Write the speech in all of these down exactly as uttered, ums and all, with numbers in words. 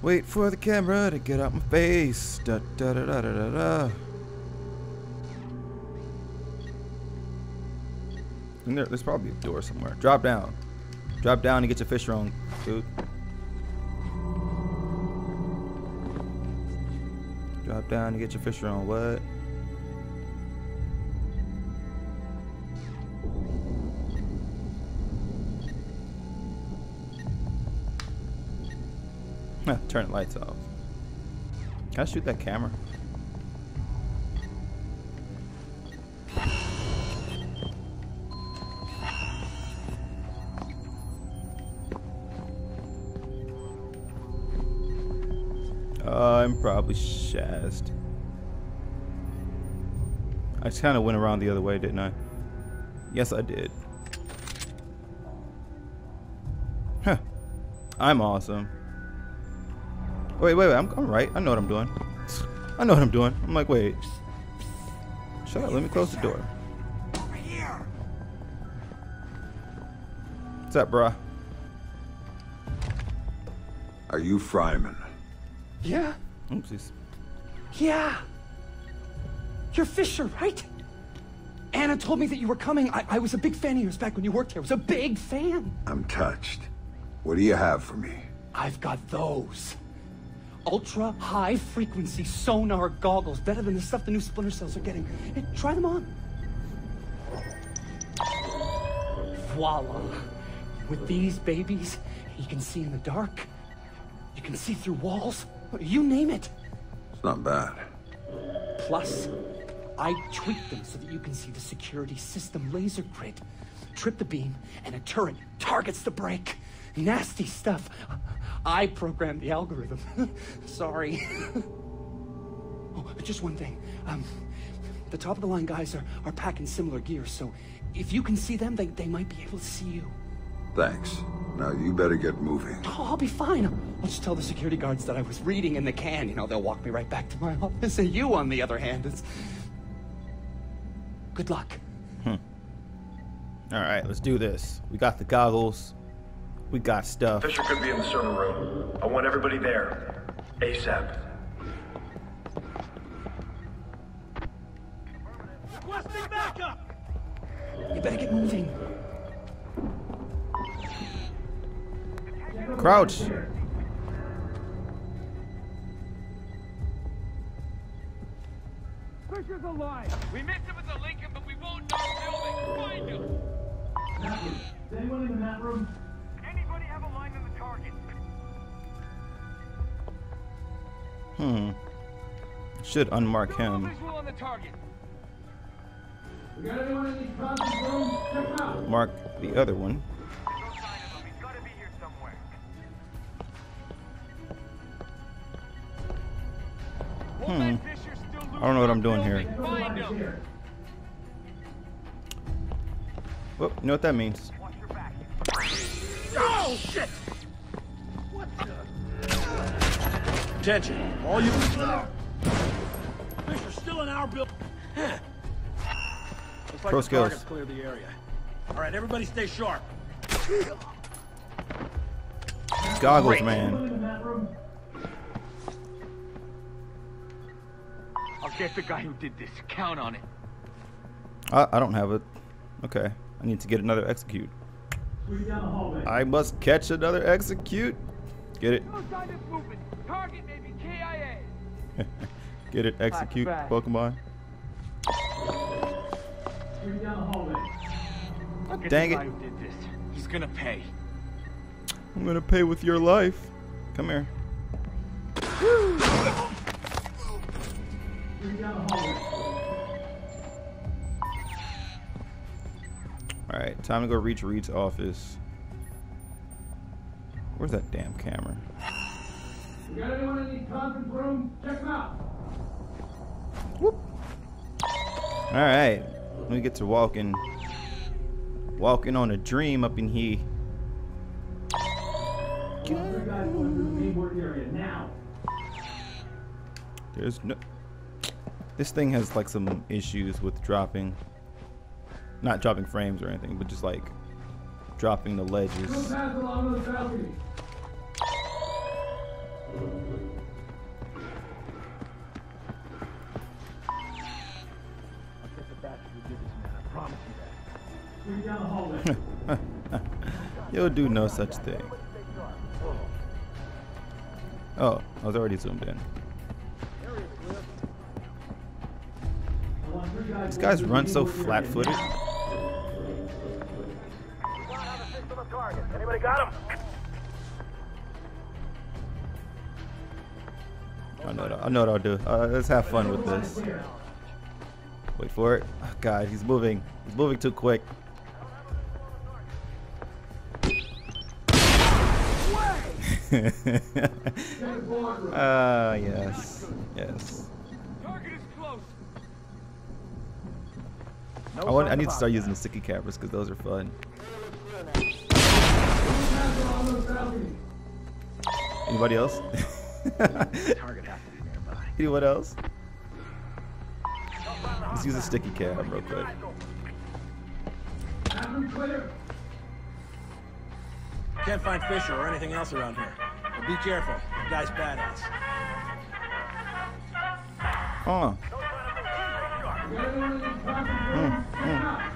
Wait for the camera to get out my face. Da, da, da, da, da, da, da. And there, there's probably a door somewhere. Drop down. Drop down and get your fish wrong, dude. Drop down and get your fish wrong. What? Turn the lights off. Can I shoot that camera? Uh, I'm probably shazed. I just kind of went around the other way, didn't I? Yes, I did. Huh. I'm awesome. Wait, wait, wait, I'm, I'm right. I know what I'm doing. I know what I'm doing. I'm like, wait. Shut up, let me close the door. Right here. What's up, bruh? Are you Fryman? Yeah. Oopsies. Yeah. You're Fisher, right? Anna told me that you were coming. I, I was a big fan of yours back when you worked here. I was a big fan. I'm touched. What do you have for me? I've got those. Ultra high frequency sonar goggles, better than the stuff the new Splinter Cells are getting. Hey, try them on. Voila. With these babies, you can see in the dark. You can see through walls. You name it. It's not bad. Plus, I tweaked them so that you can see the security system laser grid. Trip the beam, and a turret targets the break. Nasty stuff. I programmed the algorithm. Sorry. Oh, just one thing. Um, the top of the line guys are, are packing similar gear, so if you can see them, they, they might be able to see you. Thanks. Now you better get moving. Oh, I'll be fine. I'll just tell the security guards that I was reading in the can. You know, they'll walk me right back to my office. And you, on the other hand, it's... Good luck. Hmm. All right, let's do this. We got the goggles. We got stuff. Fisher could be in the server room. I want everybody there. ASAP. Requesting backup! You better get moving. Crouch! Fisher's alive! We missed him with the Lincoln, but we won't know until they find him! Is anyone in that room? Hmm. Should unmark him. Mark the other one. Hmm. I don't know what I'm doing here. Well, you know what that means. Oh shit! What the? Attention, all you Fisher's still in our building. Looks like Pro the target's cleared the area. All right, everybody stay sharp. Goggles, Great. man. I'll get the guy who did this. Count on it. I, I don't have it. Okay, I need to get another execute. I must catch another execute. Get it. Target may be K I A. Get it, execute, Pokemon. Dang it. He's gonna pay. I'm gonna pay with your life. Come here. Alright, time to go reach Reed's office. Where's that damn camera? You got anyone in the conference room? Check them out. Whoop. All right, we get to walking, walking on a dream up in here. There's no. This thing has like some issues with dropping, not dropping frames or anything, but just like dropping the ledges. You'll do no such thing. Oh, I was already zoomed in. These guys run so flat-footed. Anybody got him? I know what I, I know what I'll do. Uh, let's have fun with this. Wait for it. Oh, God, he's moving. He's moving too quick. Ah, uh, yes, yes. I want. I need to start using the sticky cameras because those are fun. Anybody else? Anyone else? Let's use a sticky cam real quick. Can't find Fisher or anything else around here. But be careful, the guy's badass. Huh. Mm, mm.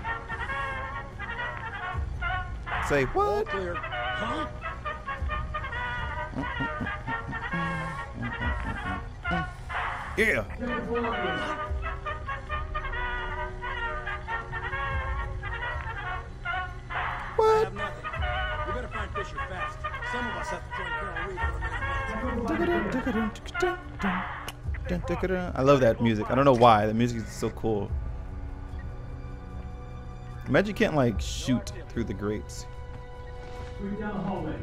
Say what? Clear. Huh? Yeah. What? I have nothing. We better find Fisher fast. Some of us have to join Colonel Reed. I love that music. I don't know why. The music is so cool. Imagine you can't like shoot through the grates. We're down the hallway.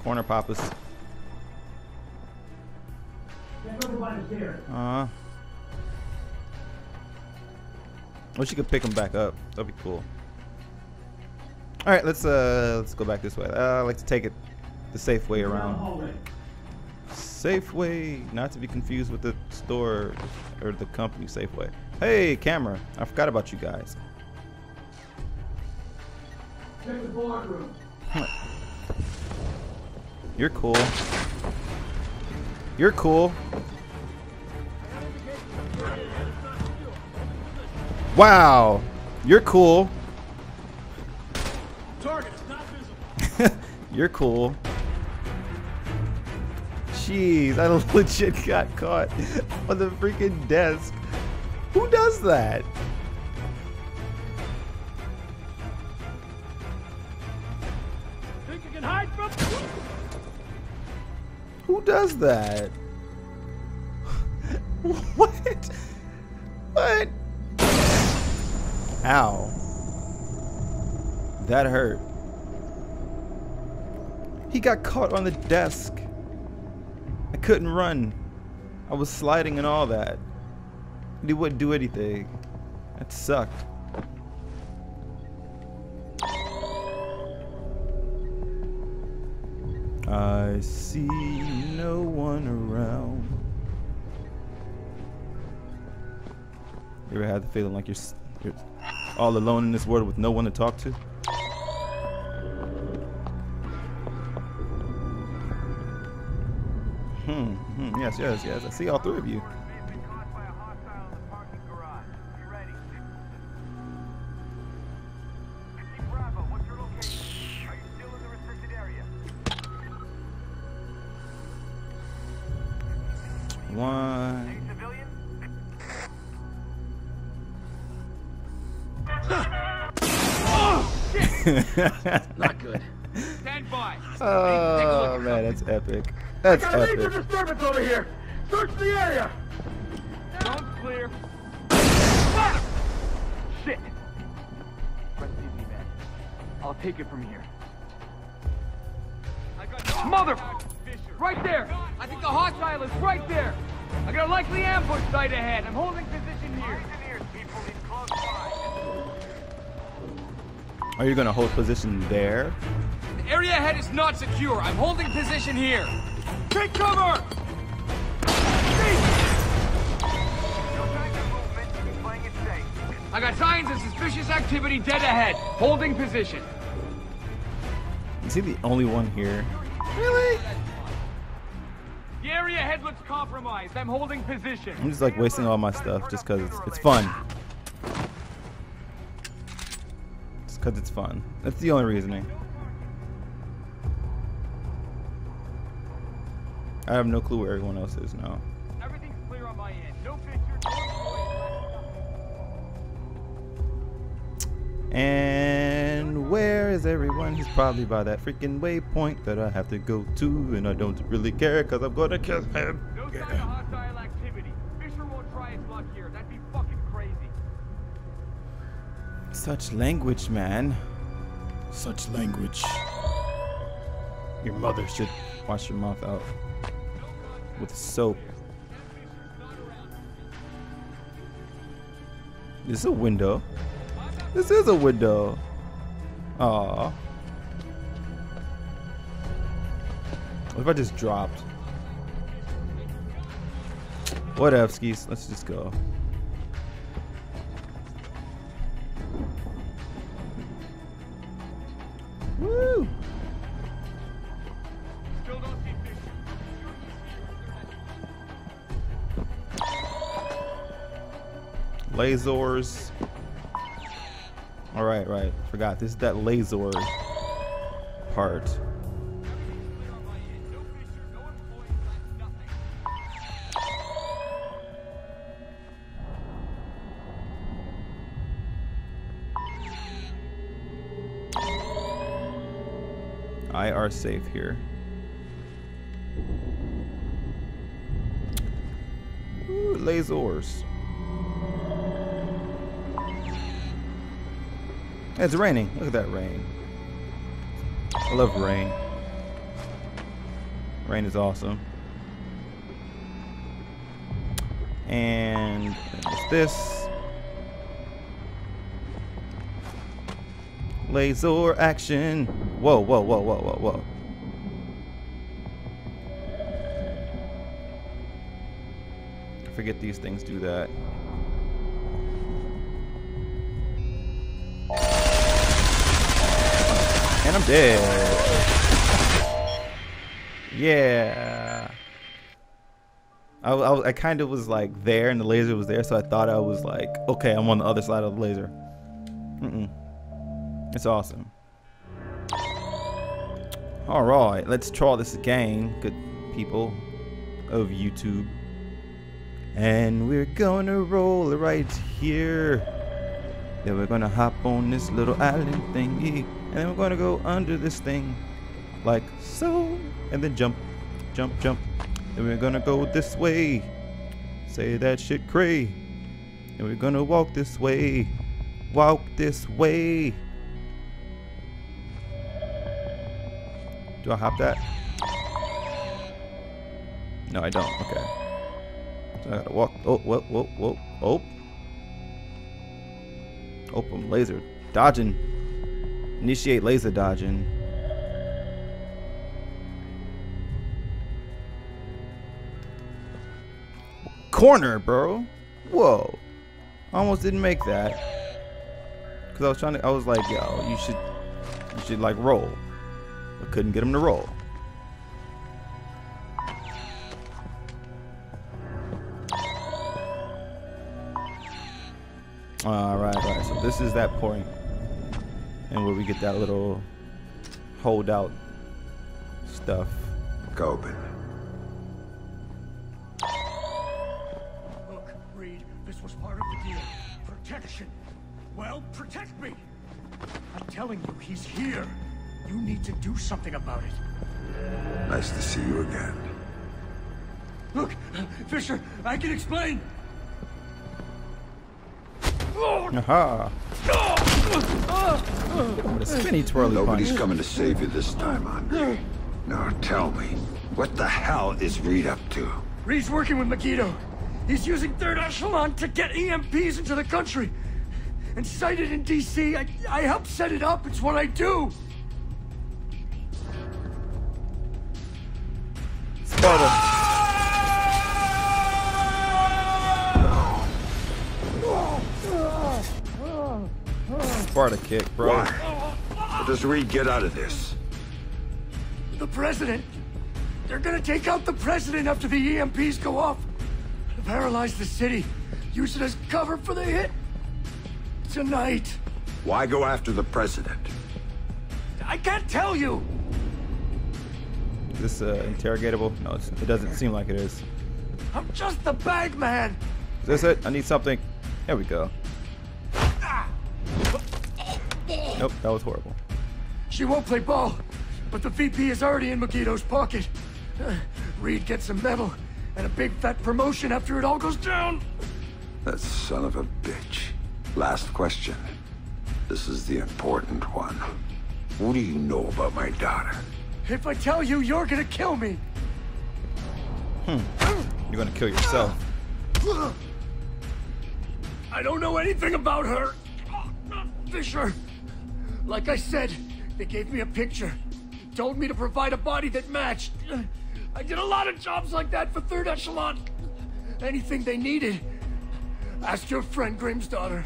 Corner poppers. Uh-huh. Wish you could pick them back up. That'd be cool. All right, let's uh, let's go back this way. Uh, I like to take it the safe way around. Safeway, not to be confused with the store or the company Safeway. Hey, camera! I forgot about you guys. Check the boardroom. You're cool. You're cool. Wow. You're cool. Target is not visible. You're cool. Jeez, I legit got caught on the freaking desk. Who does that? Think you can hide from? Who does that? What? What? Ow. That hurt. He got caught on the desk. I couldn't run. I was sliding and all that. He wouldn't do anything. That sucked. I see no one around. You ever had the feeling like you're, you're all alone in this world with no one to talk to? Hmm, hmm, yes, yes, yes. I see all three of you. One. Oh, shit. Not good. Stand by. Oh man, that's epic. That's I got epic. A major disturbance over here. Search the area. Don't clear. Ah! Shit. Rest easy, man. I'll take it from here. I got mother. Right there! I think the hostile is right there! I got a likely ambush site ahead. I'm holding position here. Are you gonna hold position there? The area ahead is not secure. I'm holding position here. Take cover! I I got signs of suspicious activity dead ahead. Holding position. Is he the only one here? Really? The area ahead looks compromised. I'm holding position. I'm just like wasting all my stuff just because it's, it's fun. Just because it's fun. That's the only reasoning. I have no clue where everyone else is now. Everything's clear on my end. No picture. And where is everyone? He's probably by that freaking waypoint that I have to go to, and I don't really care because I'm gonna kill him. No sign of hostile activity. Fisher won't try his luck here. That'd be fucking crazy. Such language, man. Such language. Your mother should wash your mouth out with soap. This is a window. This is a window. Aww. What if I just dropped? What up, skis? Let's just go. Woo! Lasers. All right, right. Forgot. This is that laser part. I are safe here. Ooh, lasers. It's raining. Look at that rain. I love rain. Rain is awesome. And there's this. Laser action. Whoa, whoa, whoa, whoa, whoa, whoa. I forget these things do that. And I'm dead. Yeah. I, I, I kind of was like there and the laser was there, so I thought I was like, okay, I'm on the other side of the laser. Mm-mm. It's awesome. All right, let's try this again, good people of YouTube. And we're gonna roll right here. Then we're gonna hop on this little island thingy. And then we're gonna go under this thing, like so, and then jump, jump, jump. Then we're gonna go this way, say that shit cray. And we're gonna walk this way, walk this way. Do I hop that? No, I don't. Okay. So I gotta walk. Oh, whoa, whoa, whoa, oh. Oh, I'm laser dodging. Initiate laser dodging. Corner, bro. Whoa. I almost didn't make that. Cause I was trying to, I was like, yo, you should, you should like roll. I couldn't get him to roll. All right, all right. So this is that point. And where we get that little holdout stuff. Coben. Look, Reed, this was part of the deal. Protection. Well, protect me. I'm telling you, he's here. You need to do something about it. Nice to see you again. Look, Fisher, I can explain. Aha. What a spinny twirly Nobody's punch. Coming to save you this time, Andre. Now tell me, what the hell is Reed up to? Reed's working with Megiddo. He's using Third Echelon to get E M Ps into the country. And sighted in D C, I, I helped set it up. It's what I do. Spider. far to kick, bro. Why? How does Reed get out of this? The president. They're gonna take out the president after the E M Ps go off. Paralyze the city. Use it as cover for the hit. Tonight. Why go after the president? I can't tell you. Is this uh, interrogatable? No, it's, it doesn't seem like it is. I'm just the bag man. Is this it? I need something. There we go. Nope, that was horrible. She won't play ball, but the V P is already in Megiddo's pocket. Uh, Reed gets a medal and a big fat promotion after it all goes down. That son of a bitch. Last question. This is the important one. What do you know about my daughter? If I tell you, you're gonna kill me. Hmm. You're gonna kill yourself. I don't know anything about her. Fisher. Like I said, they gave me a picture. They told me to provide a body that matched. I did a lot of jobs like that for Third Echelon. Anything they needed. Ask your friend Grimm's daughter.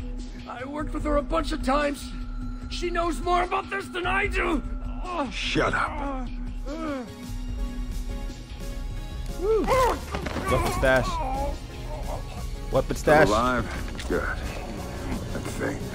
I worked with her a bunch of times. She knows more about this than I do. Oh. Shut up. Uh. Woo. Weapon stash. Weapon stash. Alive? Good. That thing.